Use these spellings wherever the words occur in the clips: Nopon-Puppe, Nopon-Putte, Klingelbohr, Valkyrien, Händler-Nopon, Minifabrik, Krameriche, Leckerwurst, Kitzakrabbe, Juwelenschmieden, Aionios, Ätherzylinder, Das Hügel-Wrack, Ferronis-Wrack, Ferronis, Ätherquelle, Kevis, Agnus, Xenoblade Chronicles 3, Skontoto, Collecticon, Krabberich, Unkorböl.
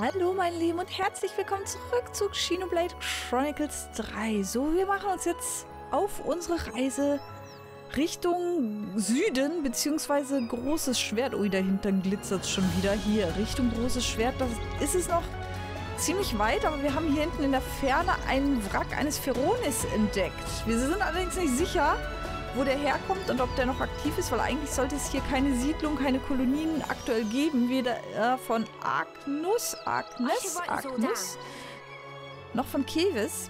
Hallo meine Lieben und herzlich willkommen zurück zu Xenoblade Chronicles 3. So, wir machen uns jetzt auf unsere Reise Richtung Süden, beziehungsweise großes Schwert. Ui, dahinter glitzert es schon wieder. Hier, Richtung großes Schwert, das ist es noch ziemlich weit, aber wir haben hier hinten in der Ferne einen Wrack eines Ferronis entdeckt. Wir sind allerdings nicht sicher, wo der herkommt und ob der noch aktiv ist, weil eigentlich sollte es hier keine Siedlung, keine Kolonien aktuell geben, weder von Agnus, noch von Kevis.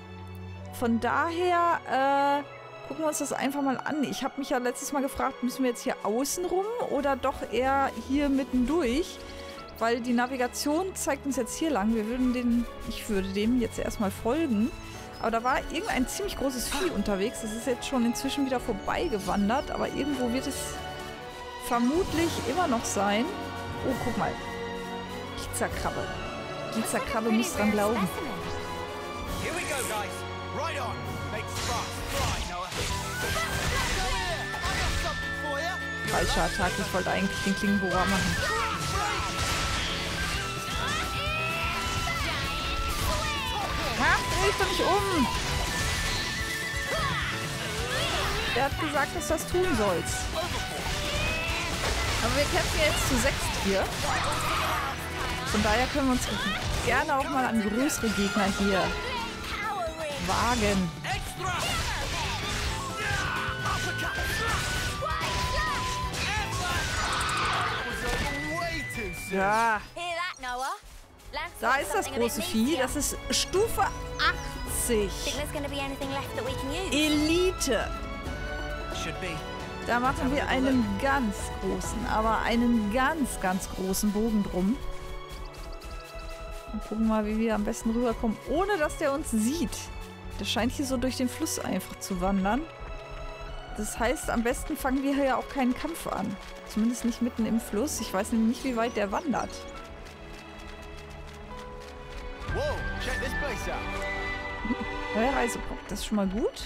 Von daher gucken wir uns das einfach mal an. Ich habe mich ja letztes Mal gefragt, müssen wir jetzt hier außen rum oder doch eher hier mittendurch, weil die Navigation zeigt uns jetzt hier lang. Ich würde dem jetzt erstmal folgen. Aber da war irgendein ziemlich großes Vieh unterwegs. Das ist jetzt schon inzwischen wieder vorbeigewandert. Aber irgendwo wird es vermutlich immer noch sein. Oh, guck mal. Kitzakrabbe. Kitzakrabbe muss dran glauben. Falscher Attack. Ich wollte eigentlich den Klingelbohr machen. Dreh dich doch nicht um! Der hat gesagt, dass du das tun sollst. Aber wir kämpfen jetzt zu 6 hier. Von daher können wir uns gerne auch mal an größere Gegner hier wagen. Ja. Da ist das große Vieh. Das ist Stufe 80. Elite. Da machen wir einen ganz großen, aber einen ganz, ganz großen Bogen drum. Und gucken mal, wie wir am besten rüberkommen, ohne dass der uns sieht. Der scheint hier so durch den Fluss einfach zu wandern. Das heißt, am besten fangen wir hier ja auch keinen Kampf an. Zumindest nicht mitten im Fluss. Ich weiß nämlich nicht, wie weit der wandert. Neuer Reisepunkt, das ist schon mal gut.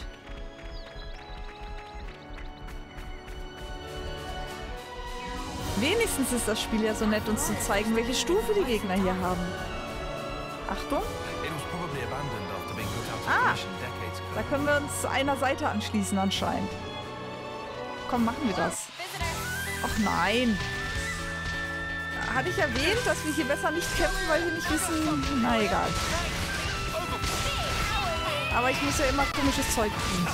Wenigstens ist das Spiel ja so nett, uns zu zeigen, welche Stufe die Gegner hier haben. Achtung! Ah! Da können wir uns einer Seite anschließen anscheinend. Komm, machen wir das. Ach nein! Hatte ich erwähnt, dass wir hier besser nicht kämpfen, weil wir nicht wissen... Na egal. Aber ich muss ja immer komisches Zeug tun.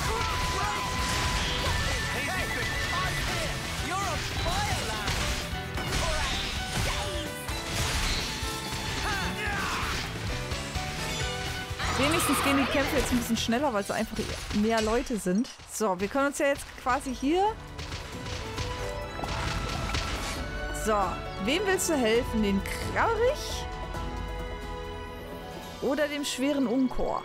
Wenigstens gehen die Kämpfe jetzt ein bisschen schneller, weil es einfach mehr Leute sind. So, wir können uns ja jetzt quasi hier... So, wem willst du helfen? Den Krabberich? Oder dem schweren Unkor?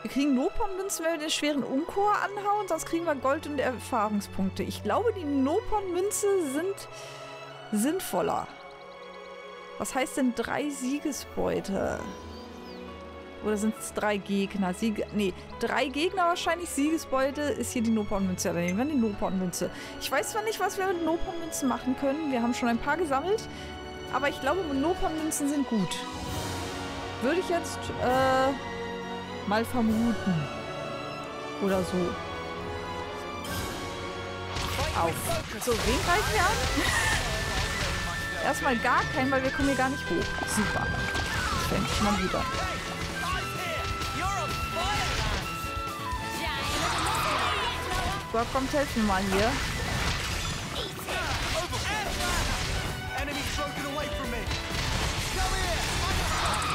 Wir kriegen Nopon-Münzen, wenn wir den schweren Unkor anhauen, sonst kriegen wir Gold und Erfahrungspunkte. Ich glaube, die Nopon-Münze sind sinnvoller. Was heißt denn 3 Siegesbeute? Oder sind es 3 Gegner? 3 Gegner wahrscheinlich. Siegesbeute ist hier die Nopon-Münze. Ja, dann nehmen wir die Nopon-Münze. Ich weiß zwar nicht, was wir mit Nopon-Münzen machen können. Wir haben schon ein paar gesammelt. Aber ich glaube, Nopon-Münzen sind gut. Würde ich jetzt mal vermuten. Oder so. Auf. So, wen greifen wir an? Erstmal gar keinen, weil wir kommen hier gar nicht hoch. Super. Endlich mal wieder. Kommt, helft mir mal hier.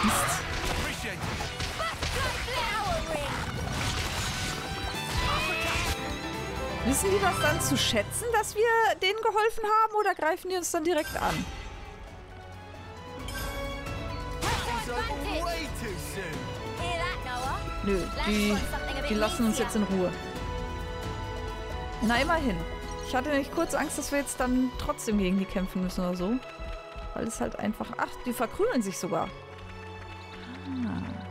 Mist. Wissen die das dann zu schätzen, dass wir denen geholfen haben, oder greifen die uns dann direkt an? Nö, die lassen uns jetzt in Ruhe. Na, immerhin. Ich hatte nämlich kurz Angst, dass wir jetzt dann trotzdem gegen die kämpfen müssen oder so. Weil es halt einfach... Ach, die verkrümeln sich sogar. Ah.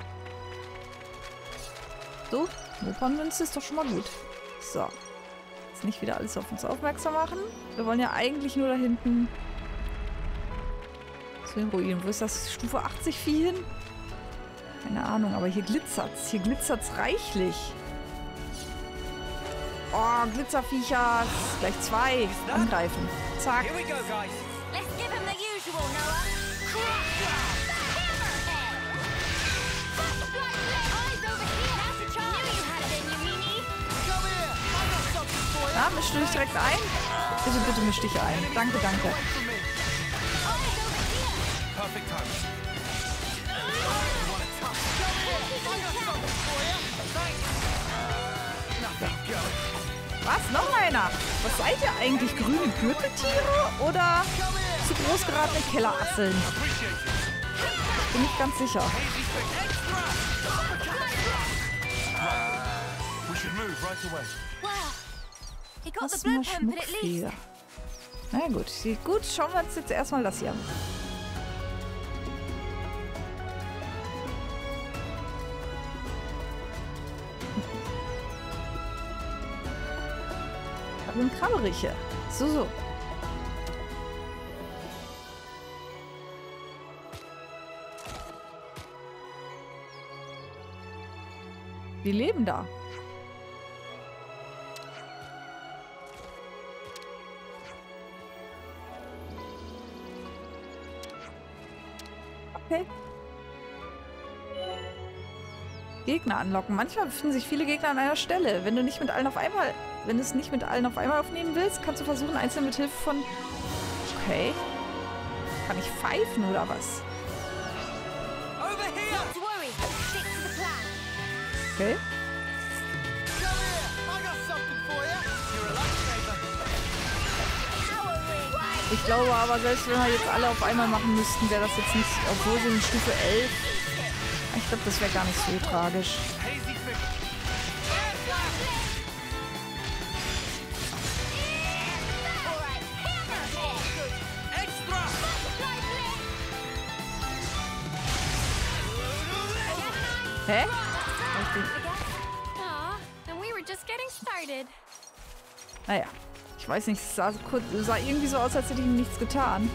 So, Nopon-Münze ist doch schon mal gut. So. Jetzt nicht wieder alles auf uns aufmerksam machen. Wir wollen ja eigentlich nur da hinten... Filmruinen. Wo ist das? Stufe 80 Vieh hin? Keine Ahnung, aber hier glitzert's. Hier glitzert's reichlich. Oh, Glitzerviecher. Gleich zwei. Angreifen. Zack. Na, misch du dich direkt ein? Bitte, bitte misch dich ein. Danke, danke. Ja. Was? Noch einer? Was seid ihr eigentlich? Grüne Gürteltiere oder zu groß geratene Kellerasseln? Bin ich ganz sicher. Das ist nur Schmuckfliege. Na gut, gut, schauen wir uns jetzt erstmal das hier an. Krameriche. So, so. Wir leben da. Okay. Gegner anlocken. Manchmal befinden sich viele Gegner an einer Stelle. Wenn du es nicht mit allen auf einmal aufnehmen willst, kannst du versuchen, einzelne mit Hilfe von... Okay. Kann ich pfeifen, oder was? Okay. Ich glaube aber, selbst wenn wir jetzt alle auf einmal machen müssten, wäre das jetzt nicht... Obwohl so eine Stufe 11... Ich glaube, das wäre gar nicht so tragisch. Hä? Naja, ich weiß nicht, es sah irgendwie so aus, als hätte ich ihm nichts getan.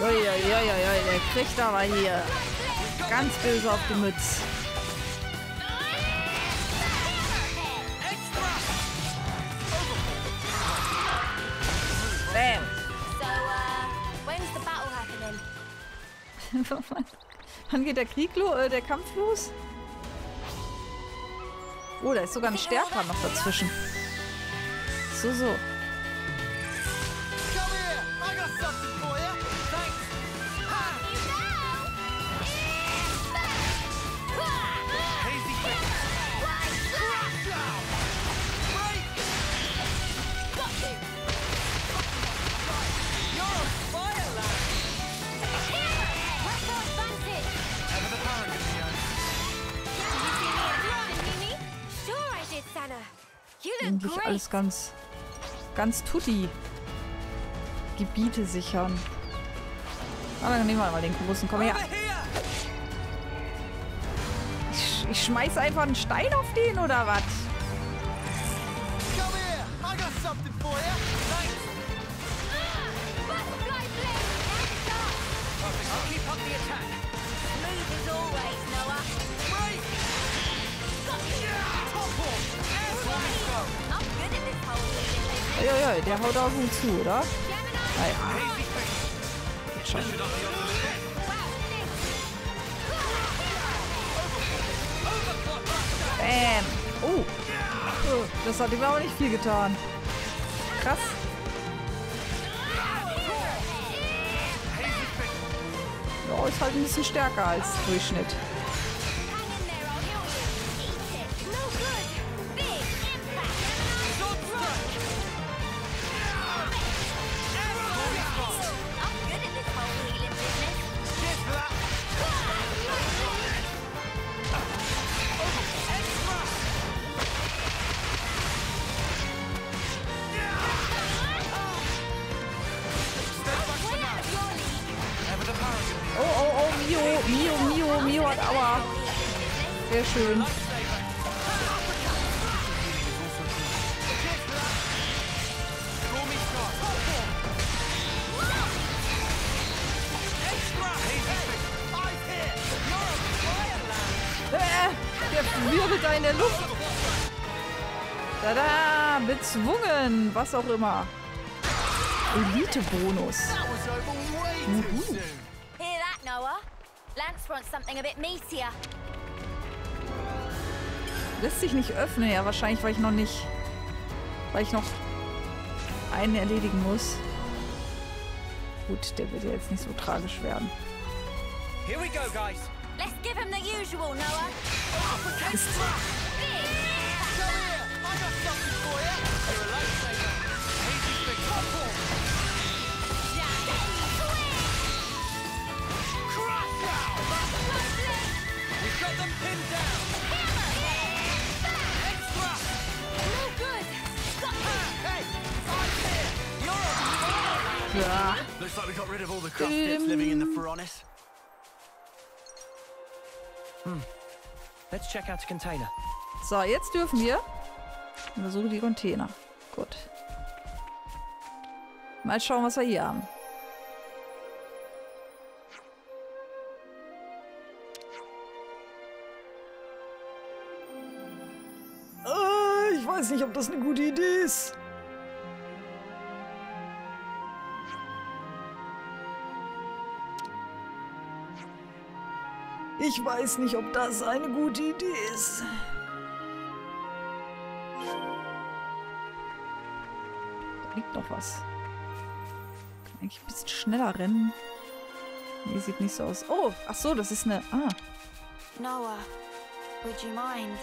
Uiuiuiui, der kriegt aber hier ganz böse auf die Mütze. Bam. Wann geht der Krieg los? Der Kampf los? Oh, da ist sogar ein Stärker noch dazwischen. So, so. Eigentlich alles ganz tutti. Gebiete sichern. Na, dann nehmen wir mal den großen. Komm her. Ich schmeiß einfach einen Stein auf den, oder was? Uiuiui, der haut auch gut zu, oder? Naja. Geht schon. Bam. Oh. Das hat ihm aber nicht viel getan. Krass. Ja, ist halt ein bisschen stärker als Durchschnitt. Mio hat Aua. Sehr schön. Der wirbelt da in der Luft. Tada! Bezwungen! Was auch immer. Elite-Bonus. Hear that, Noah? Lance wants something a bit meatier. Lässt sich nicht öffnen, ja wahrscheinlich, weil ich noch nicht... Weil ich noch einen erledigen muss. Gut, der wird ja jetzt nicht so tragisch werden. Here we go, guys. Let's give him the usual, Noah. Yeah. Looks like we got rid of all the crust dips living in the Ferronis. Let's check out the container. So, jetzt dürfen wir untersuchen die Container. Gut. Mal schauen, was wir hier haben. Ich weiß nicht, ob das eine gute Idee ist. Ich weiß nicht, ob das eine gute Idee ist. Da liegt noch was. Ich kann eigentlich ein bisschen schneller rennen. Nee, sieht nicht so aus. Oh, ach so, das ist eine... Ah. Noah, would you mind?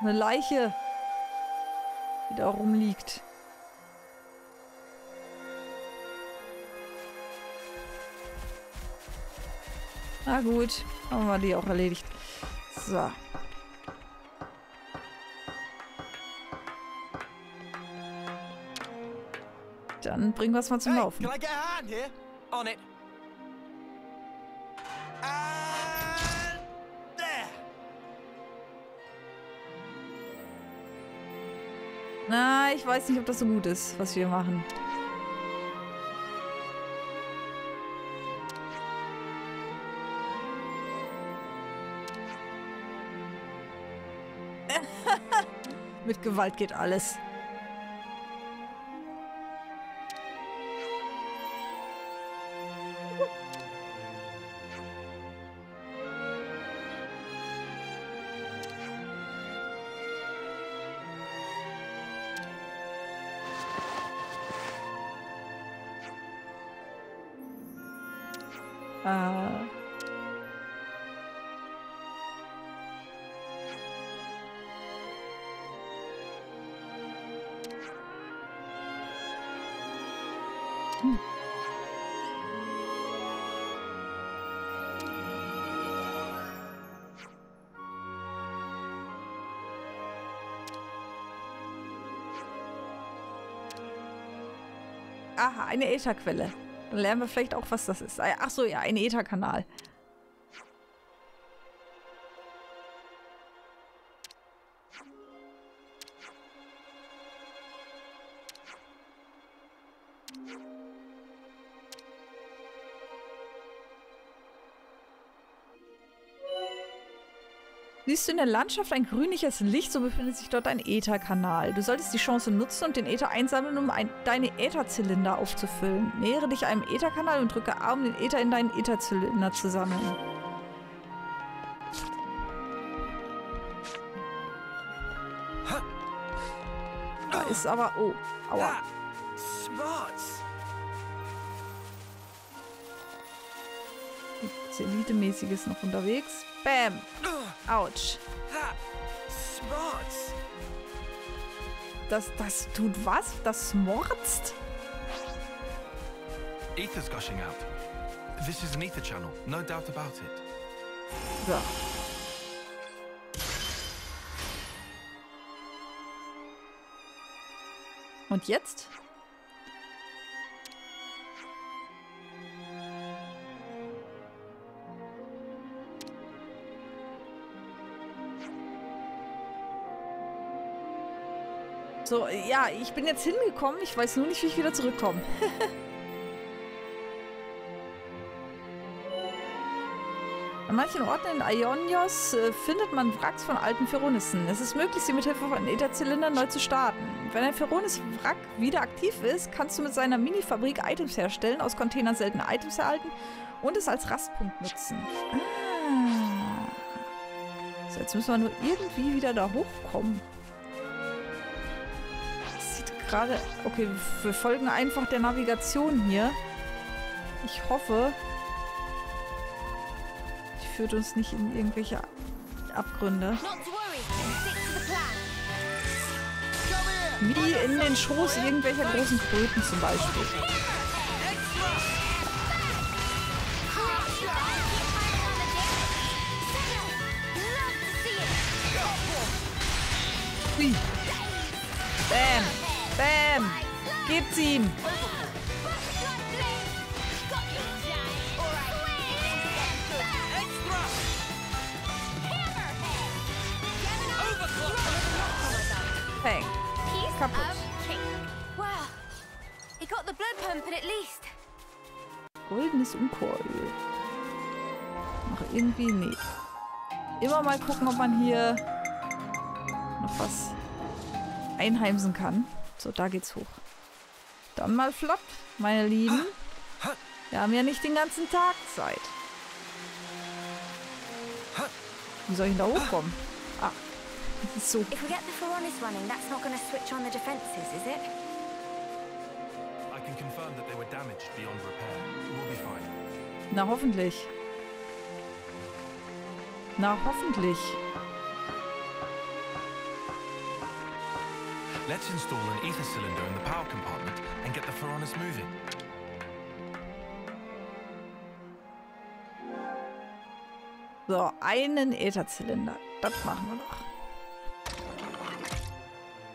Eine Leiche, die da rumliegt. Na gut, haben wir die auch erledigt. So. Dann bringen wir es mal zum Laufen. Na, ich weiß nicht, ob das so gut ist, was wir machen. Mit Gewalt geht alles. Aha, eine Ätherquelle. Dann lernen wir vielleicht auch, was das ist. Ach so, ja, ein Ätherkanal. Siehst du in der Landschaft ein grünliches Licht, so befindet sich dort ein Ätherkanal. Du solltest die Chance nutzen und den Äther einsammeln, um deine Ätherzylinder aufzufüllen. Nähere dich einem Ätherkanal und drücke A, um den Äther in deinen Ätherzylinder zu sammeln. Da ist aber... Oh, aua. Nichts Elitemäßiges noch unterwegs. Bam! Autsch. Das tut was? Das smorzt? Ether's gushing out. This is an ether channel, no doubt about it. So. Und jetzt? So, ja, ich bin jetzt hingekommen. Ich weiß nur nicht, wie ich wieder zurückkomme. An manchen Orten in Aionios findet man Wracks von alten Ferronissen. Es ist möglich, sie mit Hilfe von Ätherzylindern neu zu starten. Wenn ein Ferronis-Wrack wieder aktiv ist, kannst du mit seiner Minifabrik Items herstellen, aus Containern seltene Items erhalten und es als Rastpunkt nutzen. Ah. So, jetzt müssen wir nur irgendwie wieder da hochkommen. Das sieht gerade... Okay, wir folgen einfach der Navigation hier. Ich hoffe... führt uns nicht in irgendwelche Abgründe. Wie in den Schoß irgendwelcher großen Kröten zum Beispiel. Hui. Bam! Bam! Gibt's ihm! Hey. Kaputt. Goldenes Unkorböl. Noch irgendwie nicht. Immer mal gucken, ob man hier noch was einheimsen kann. So, da geht's hoch. Dann mal flott, meine Lieben. Wir haben ja nicht den ganzen Tag Zeit. Wie soll ich denn da hochkommen? Ah. Das ist so. Na hoffentlich. Na hoffentlich. Let's install an Ätherzylinder in the power compartment and get the Ferronis moving. So, einen Ätherzylinder. Das machen wir noch.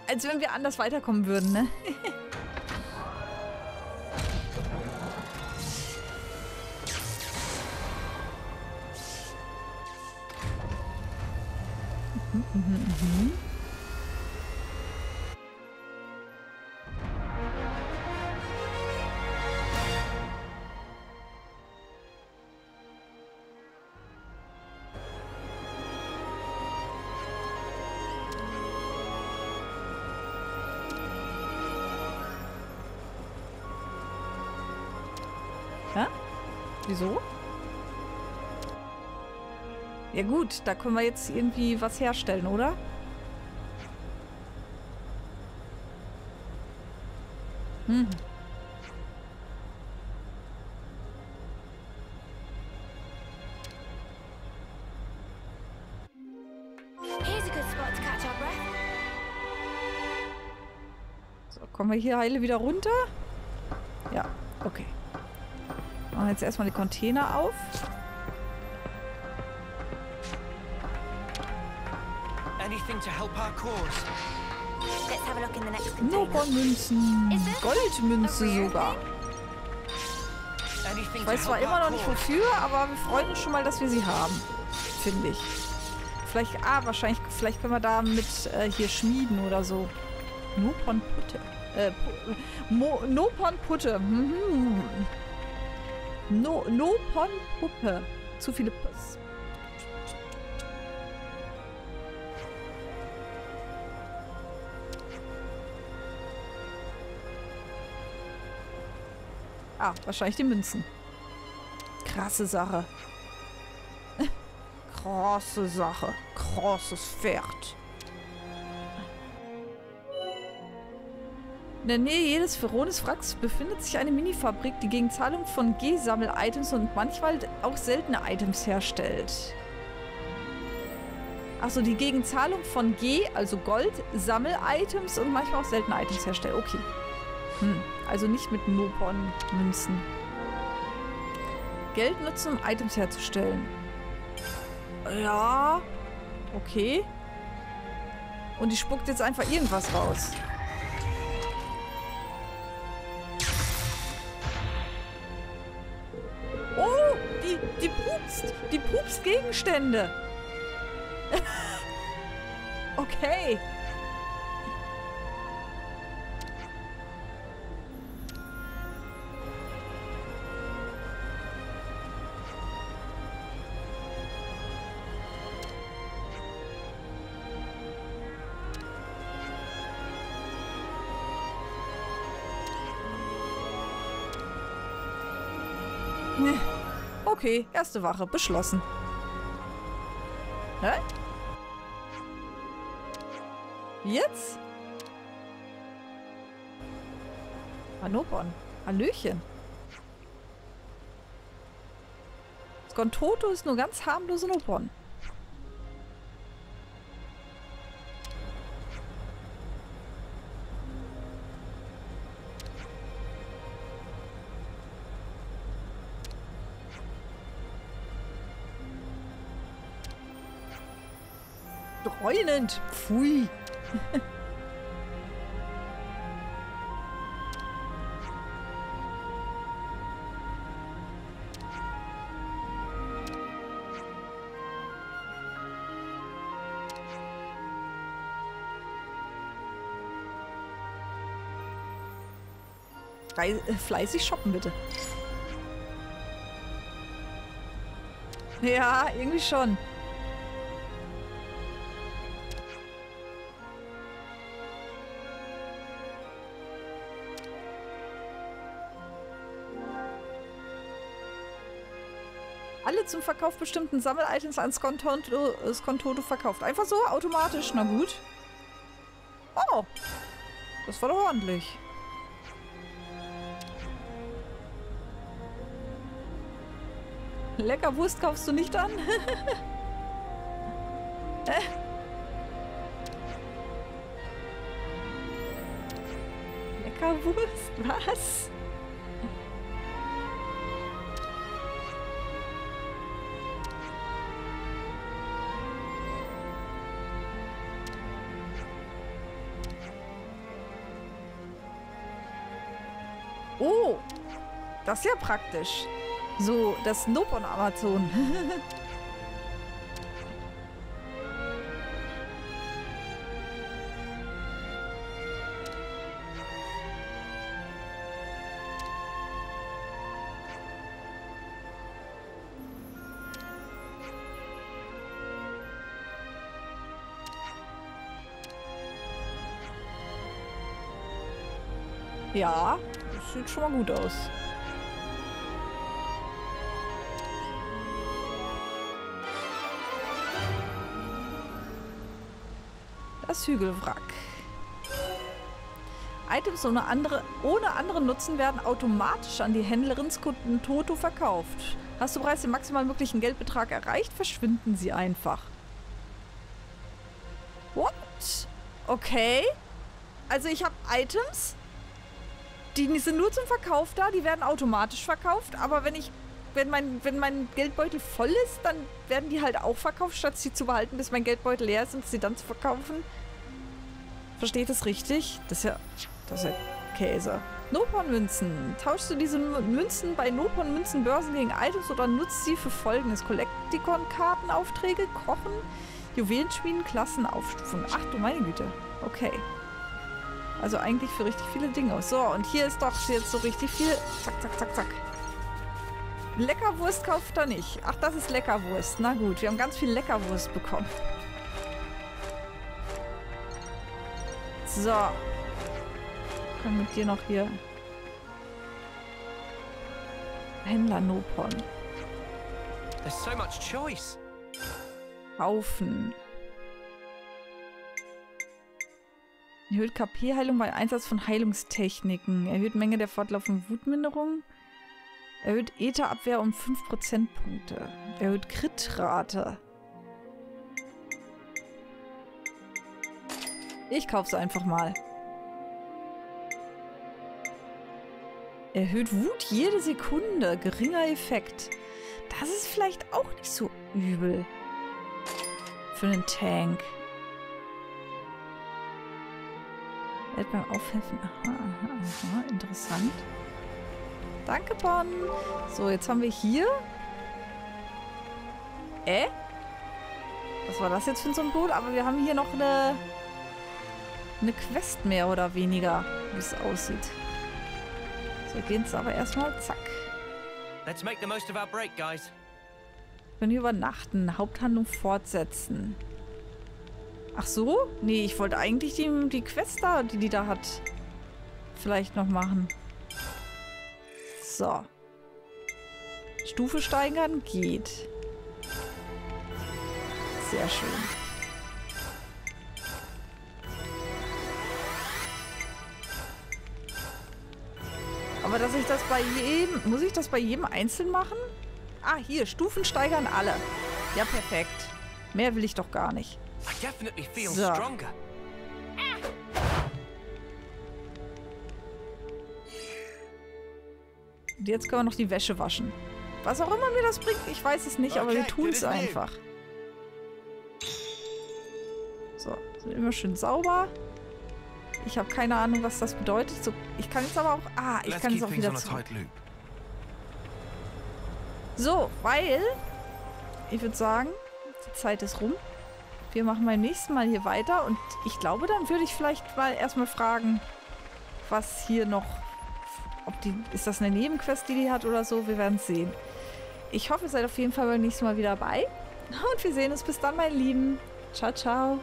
Als wenn wir anders weiterkommen würden, ne? Wieso? Ja gut, da können wir jetzt irgendwie was herstellen, oder? Hm. So, kommen wir hier heile wieder runter? Ja, okay. Machen jetzt erstmal die Container auf. Nopon-Münzen. Goldmünze sogar. Ich weiß zwar immer noch nicht wofür, aber wir freuen uns schon mal, dass wir sie haben. Finde ich. Vielleicht, wahrscheinlich, vielleicht können wir da mit hier schmieden oder so. Nopon-Putte. Nopon-Putte. Mhm. Nopon-Puppe. Zu viele Puss. Ah, wahrscheinlich die Münzen. Krasse Sache. Krasse Sache. Krasses Pferd. In der Nähe jedes Ferronis-Wracks befindet sich eine Minifabrik, die gegen Zahlung von G-Sammel-Items und manchmal auch seltene Items herstellt. Achso, die gegen Zahlung von G, also Gold, Sammel-Items und manchmal auch seltene Items herstellt. Okay. Hm. Also nicht mit Nopon-Münzen. Geld nutzen, um Items herzustellen. Ja. Okay. Und die spuckt jetzt einfach irgendwas raus. Die pupst Gegenstände. Okay. Okay, erste Wache, beschlossen. Hä? Jetzt? Nopon. Hallöchen. Skontoto ist nur ganz harmlose Nopon. Dreunend. Pfui. Fleißig shoppen, bitte. Ja, irgendwie schon. Alle zum Verkauf bestimmten Sammelitems an Skontoto verkauft. Einfach so, automatisch. Na gut. Oh, das war doch ordentlich. Leckerwurst kaufst du nicht an? Leckerwurst? Was? Oh! Das ist ja praktisch. So, das Nopon Amazon. Ja, das sieht schon mal gut aus. Das Hügelwrack. Items ohne anderen Nutzen werden automatisch an die Händlerin Skontoto verkauft. Hast du bereits den maximal möglichen Geldbetrag erreicht, verschwinden sie einfach. What? Okay. Also ich habe Items, die sind nur zum Verkauf da, die werden automatisch verkauft, aber wenn mein Geldbeutel voll ist, dann werden die halt auch verkauft, statt sie zu behalten, bis mein Geldbeutel leer ist und sie dann zu verkaufen. Versteht das richtig? Das ist ja Käse. Nopon-Münzen. Tauschst du diese Münzen bei Nopon-Münzen-Börsen gegen Items oder nutzt sie für folgendes: Collecticon-Kartenaufträge, Kochen, Juwelenschmieden, Klassenaufstufung. Ach du meine Güte. Okay. Also eigentlich für richtig viele Dinge. So, und hier ist doch jetzt so richtig viel. Zack, zack, zack, zack. Leckerwurst kauft er nicht. Ach, das ist Leckerwurst. Na gut, wir haben ganz viel Leckerwurst bekommen. So. Können wir mit dir noch hier... Händler-Nopon. There's so much choice. Kaufen. Erhöht KP-Heilung bei Einsatz von Heilungstechniken. Erhöht Menge der fortlaufenden Wutminderung. Erhöht Ätherabwehr um 5 Prozentpunkte. Erhöht Kritrate. Ich kauf's einfach mal. Erhöht Wut jede Sekunde. Geringer Effekt. Das ist vielleicht auch nicht so übel. Für einen Tank. Welt beim Aufhelfen. Aha, aha, aha. Interessant. Danke, Bon. So, jetzt haben wir hier... Was war das jetzt für ein Symbol? Aber wir haben hier noch eine Quest mehr oder weniger, wie es aussieht. So, gehen es aber erstmal. Zack. Let's make the most of our break, guys. Können wir übernachten. Haupthandlung fortsetzen. Ach so? Nee, ich wollte eigentlich die Quest da, die da hat, vielleicht noch machen. So. Stufe steigern geht. Sehr schön. Aber dass ich das bei jedem... Muss ich das bei jedem einzeln machen? Ah, hier. Stufen steigern alle. Ja, perfekt. Mehr will ich doch gar nicht. So. Und jetzt können wir noch die Wäsche waschen. Was auch immer mir das bringt, ich weiß es nicht, aber wir tun es einfach. So, sind immer schön sauber. Ich habe keine Ahnung, was das bedeutet. So, ich kann jetzt aber auch... Ah, ich kann jetzt auch wieder zurück. So, weil... Ich würde sagen, die Zeit ist rum. Wir machen beim nächsten Mal hier weiter. Und ich glaube, dann würde ich vielleicht mal erstmal fragen, was hier noch... Ob die, ist das eine Nebenquest, die hat oder so? Wir werden es sehen. Ich hoffe, ihr seid auf jeden Fall beim nächsten Mal wieder dabei. Und wir sehen uns bis dann, meine Lieben. Ciao, ciao.